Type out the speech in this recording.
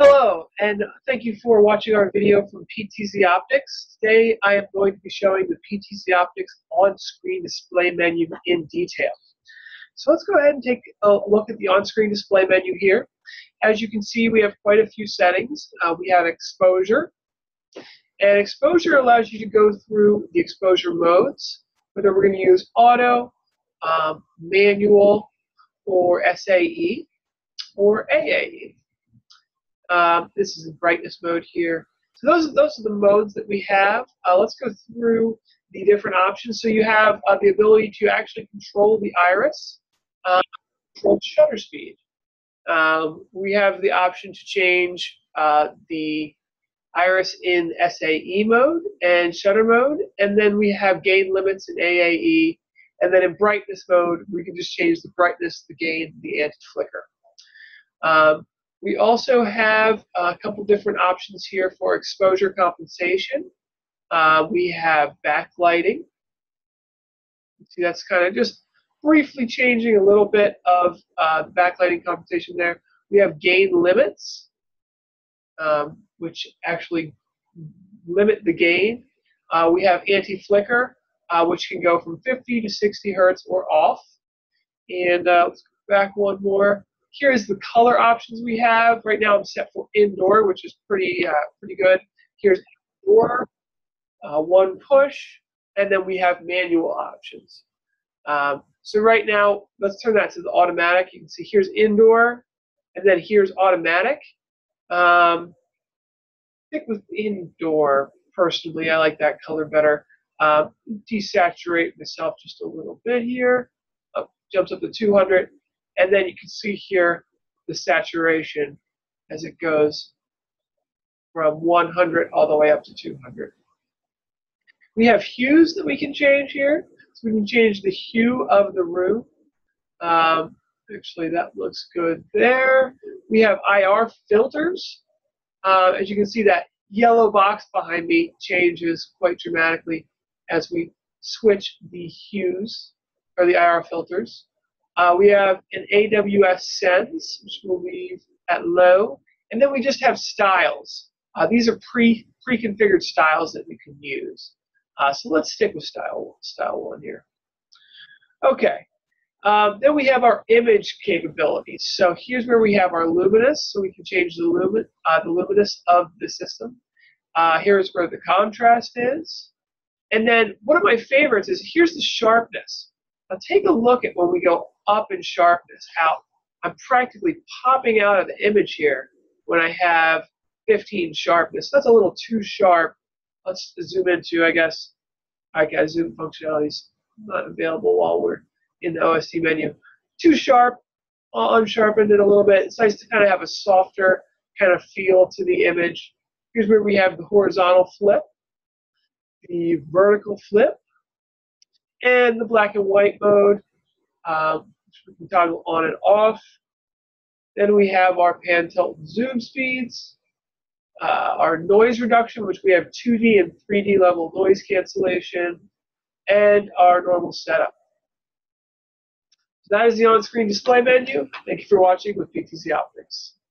Hello, and thank you for watching our video from PTZ Optics. Today I am going to be showing the PTZ Optics on-screen display menu in detail. So let's go ahead and take a look at the on-screen display menu here. As you can see, we have quite a few settings. We have exposure, and exposure allows you to go through the exposure modes, whether we're going to use auto, manual, or SAE, or AAE. This is in brightness mode here. So those are the modes that we have. Let's go through the different options. So you have the ability to actually control the iris, control shutter speed. We have the option to change the iris in SAE mode and shutter mode, and then we have gain limits in AAE, and then in brightness mode, we can just change the brightness, the gain, the anti-flicker. We also have a couple different options here for exposure compensation. We have backlighting. See, that's kind of just briefly changing a little bit of backlighting compensation there. We have gain limits, which actually limit the gain. We have anti-flicker, which can go from 50 to 60 hertz or off. And let's go back one more. Here's the color options we have. Right now I'm set for indoor, which is pretty good. Here's outdoor, one push, and then we have manual options. So right now, let's turn that to the automatic. You can see here's indoor, and then here's automatic. I think with indoor, personally, I like that color better. Desaturate myself just a little bit here. Jumps up to 200. And then you can see here the saturation as it goes from 100 all the way up to 200. We have hues that we can change here. So we can change the hue of the room. Actually, that looks good there. We have IR filters. As you can see, that yellow box behind me changes quite dramatically as we switch the hues or the IR filters. We have an AWS sends, which we'll leave at low, and then we just have styles. These are pre-configured styles that we can use. So let's stick with style one here. Okay, then we have our image capabilities. So here's where we have our luminous, so we can change the luminous of the system. Here's where the contrast is, and then one of my favorites is here's the sharpness. Now take a look at when we go up in sharpness, how I'm practically popping out of the image here when I have 15 sharpness. That's a little too sharp. Let's zoom into, I guess. All right, guys, zoom functionality is not available while we're in the OSD menu. Too sharp, I'll unsharpened it a little bit. It's nice to kind of have a softer kind of feel to the image. Here's where we have the horizontal flip, the vertical flip, and the black and white mode, which we can toggle on and off. Then we have our pan, tilt, and zoom speeds, our noise reduction, which we have 2D and 3D level noise cancellation, and our normal setup. So that is the on-screen display menu. Thank you for watching with PTZ Optics.